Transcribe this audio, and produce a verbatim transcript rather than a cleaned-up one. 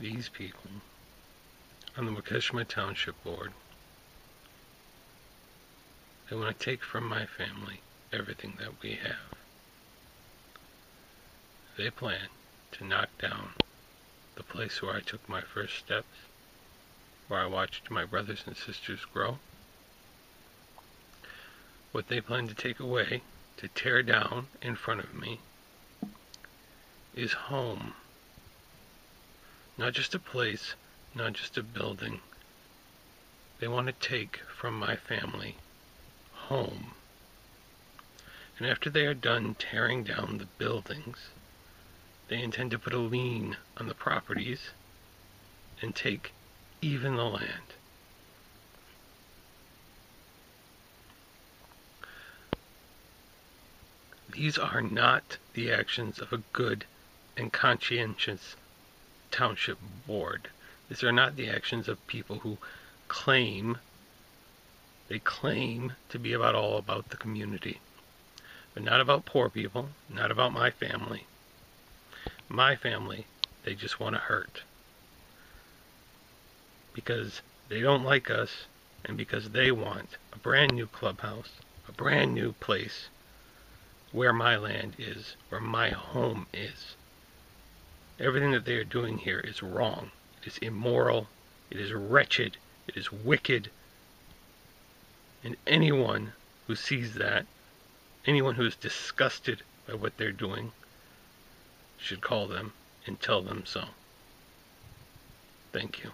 these people on the Wakeshma Township Board. They want to take from my family everything that we have. They plan to knock down the place where I took my first steps, where I watched my brothers and sisters grow. What they plan to take away, to tear down in front of me, is home. Not just a place, not just a building. They want to take from my family home. And after they are done tearing down the buildings, they intend to put a lien on the properties and take even the land. These are not the actions of a good and conscientious township board. These are not the actions of people who claim, they claim to be about all about the community. But not about poor people, not about my family. My family, they just want to hurt. Because they don't like us, and because they want a brand new clubhouse, a brand new place, where my land is, where my home is. Everything that they are doing here is wrong. It is immoral. It is wretched. It is wicked. And anyone who sees that, anyone who is disgusted by what they're doing, should call them and tell them so. Thank you.